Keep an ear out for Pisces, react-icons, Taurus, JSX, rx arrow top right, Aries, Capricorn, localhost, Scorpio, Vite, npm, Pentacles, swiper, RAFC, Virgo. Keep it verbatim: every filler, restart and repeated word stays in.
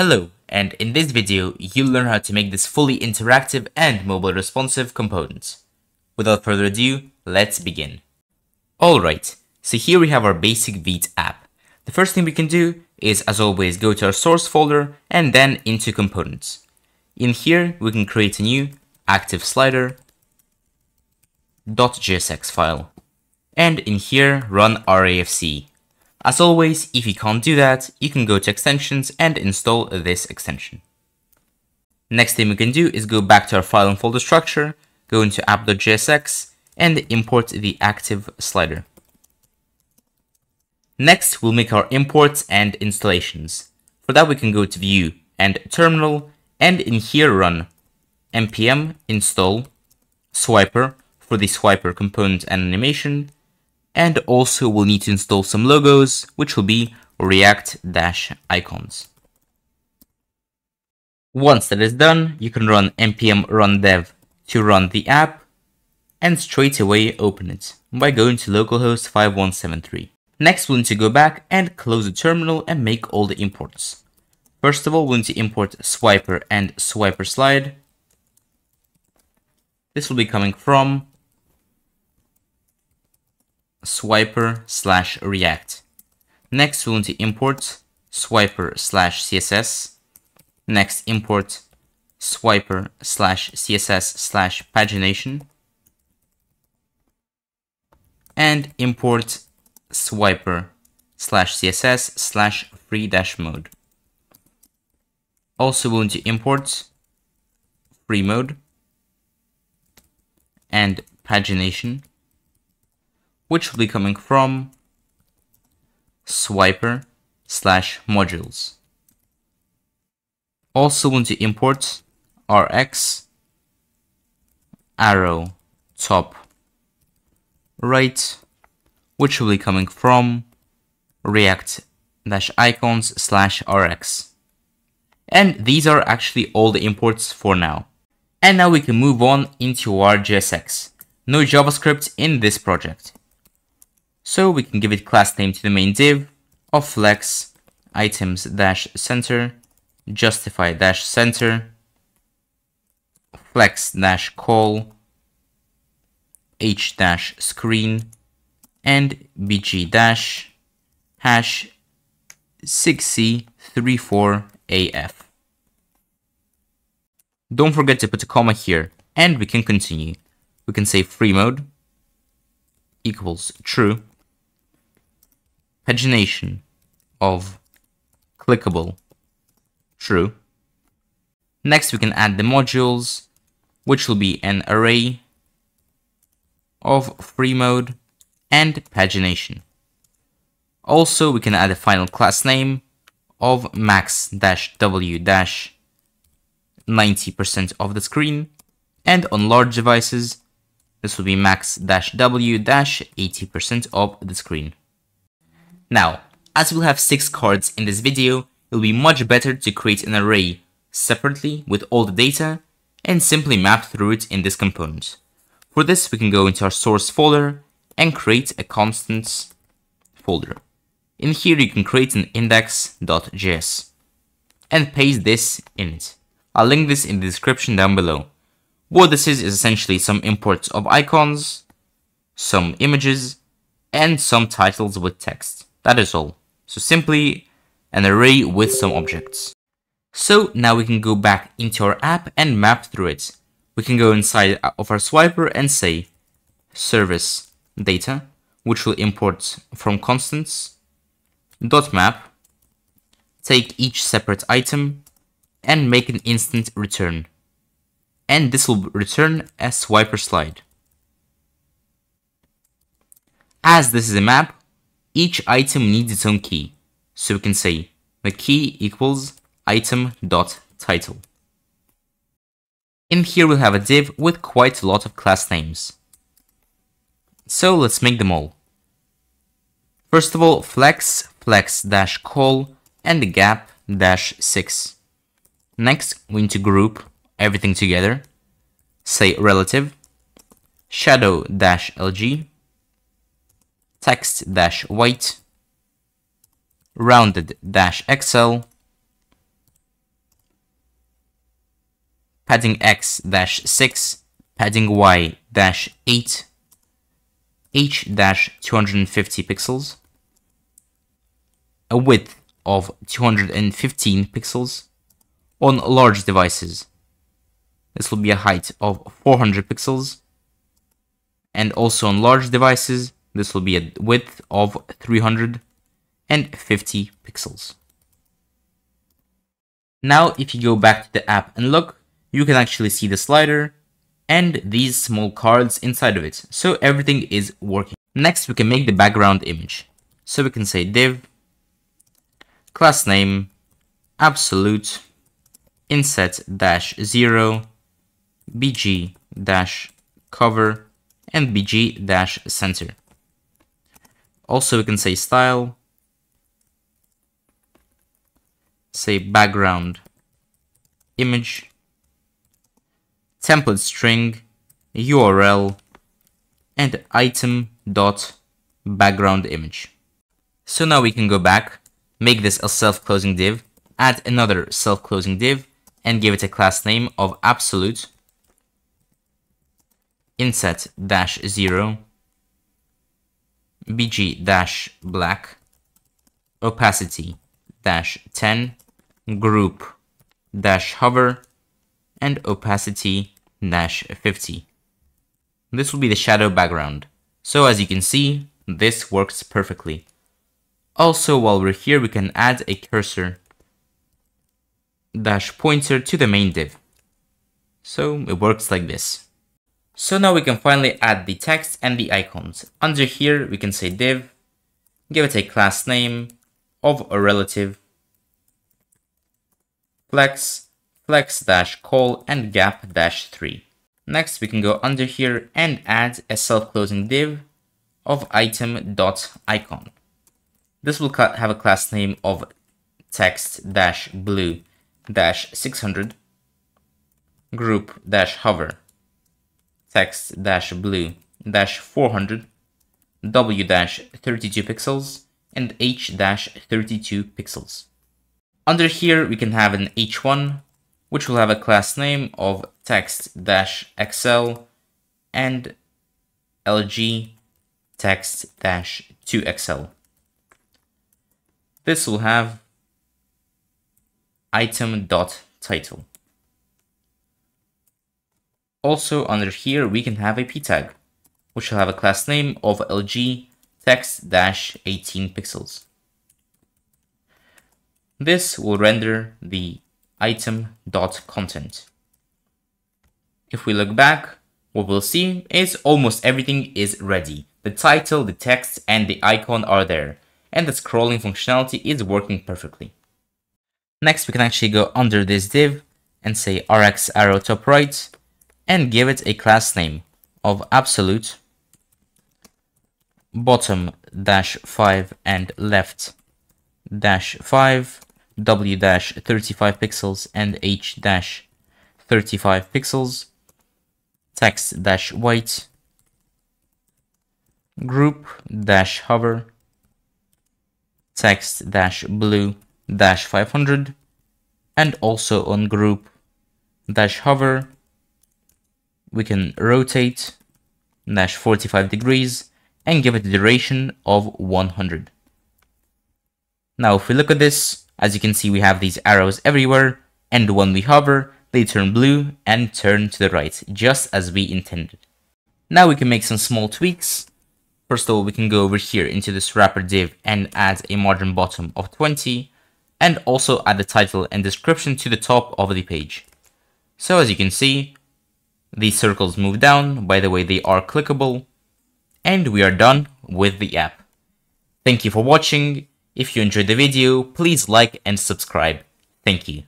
Hello, and in this video, you'll learn how to make this fully interactive and mobile responsive component. Without further ado, let's begin. Alright, so here we have our basic Vite app. The first thing we can do is, as always, go to our source folder and then into components. In here, we can create a new active slider .jsx file. And in here, run R A F C. As always, if you can't do that, you can go to extensions and install this extension. Next thing we can do is go back to our file and folder structure, go into app.jsx and import the active slider. Next, we'll make our imports and installations. For that, we can go to view and terminal and in here run npm install swiper for the swiper component and animation. And also we'll need to install some logos, which will be react-icons. Once that is done, you can run npm run dev to run the app and straight away open it by going to localhost five one seven three. Next, we'll need to go back and close the terminal and make all the imports. First of all, we'll need to import swiper and swiper slide. This will be coming from swiper slash react. Next, we'll need to import swiper slash css. Next, import swiper slash css slash pagination. And import swiper slash css slash free dash mode. Also, we'll need to import free mode and pagination, which will be coming from swiper slash modules. Also want to import rx arrow top right, which will be coming from react-icons slash rx. And these are actually all the imports for now. And now we can move on into our J S X. No JavaScript in this project. So we can give it class name to the main div of flex items dash center justify dash center flex dash call h dash screen and bg dash hash six C three four A F. Don't forget to put a comma here and we can continue. We can say free mode equals true. Pagination of clickable true. Next, we can add the modules, which will be an array of free mode and pagination. Also, we can add a final class name of max-w-ninety percent of the screen, and on large devices, this will be max-w-eighty percent of the screen. Now, as we'll have six cards in this video, it'll be much better to create an array separately with all the data and simply map through it in this component. For this, we can go into our source folder and create a constants folder. In here, you can create an index.js and paste this in it. I'll link this in the description down below. What this is is essentially some imports of icons, some images, and some titles with text. That is all. So simply an array with some objects. So now we can go back into our app and map through it. We can go inside of our swiper and say service data, which will import from constants dot map, take each separate item and make an instant return. And this will return a swiper slide. As this is a map, each item needs its own key, so we can say the key equals item.title. In here we'll have a div with quite a lot of class names. So let's make them all. First of all, flex, flex-call, and gap dash six. Next, we need to group everything together. Say relative, shadow-lg, text-white, rounded-xl, padding x dash six, padding y dash eight, h dash two hundred fifty pixels, a width of two hundred fifteen pixels. On large devices, this will be a height of four hundred pixels, and also on large devices, this will be a width of three hundred fifty pixels. Now, if you go back to the app and look, you can actually see the slider and these small cards inside of it. So everything is working. Next, we can make the background image. So we can say div, class name, absolute, inset dash zero, bg dash cover, and bg dash center. Also, we can say style, say background image, template string, U R L, and item dot background image. So now we can go back, make this a self-closing div, add another self-closing div, and give it a class name of absolute, inset dash zero, bg dash black, opacity dash ten, group dash hover, and opacity dash fifty. This will be the shadow background. So as you can see, this works perfectly. Also, while we're here, we can add a cursor dash pointer to the main div. So it works like this. So now we can finally add the text and the icons. Under here, we can say div, give it a class name of a relative, flex, flex dash col, and gap dash three. Next, we can go under here and add a self-closing div of item dot icon. This will have a class name of text dash blue dash six hundred, group dash hover, text dash blue dash four hundred, w dash thirty-two pixels, and h dash thirty-two pixels. Under here, we can have an h one, which will have a class name of text dash xl, and lg text dash two x l. This will have item dot title. Also under here, we can have a p tag, which will have a class name of lg text dash eighteen pixels. This will render the item dot content. If we look back, what we'll see is almost everything is ready. The title, the text, and the icon are there, and the scrolling functionality is working perfectly. Next, we can actually go under this div and say rx arrow top right and give it a class name of absolute, bottom dash five and left dash five, w dash thirty-five pixels, and h dash thirty-five pixels, text dash white, group dash hover, text dash blue dash five hundred, and also on group dash hover we can rotate dash forty-five degrees and give it a duration of one hundred. Now if we look at this, as you can see, we have these arrows everywhere, and when we hover they turn blue and turn to the right, just as we intended. Now we can make some small tweaks. First of all, we can go over here into this wrapper div and add a margin bottom of twenty, and also add the title and description to the top of the page. So as you can see, these circles move down. By the way, they are clickable, and we are done with the app. Thank you for watching. If you enjoyed the video, please like and subscribe. Thank you.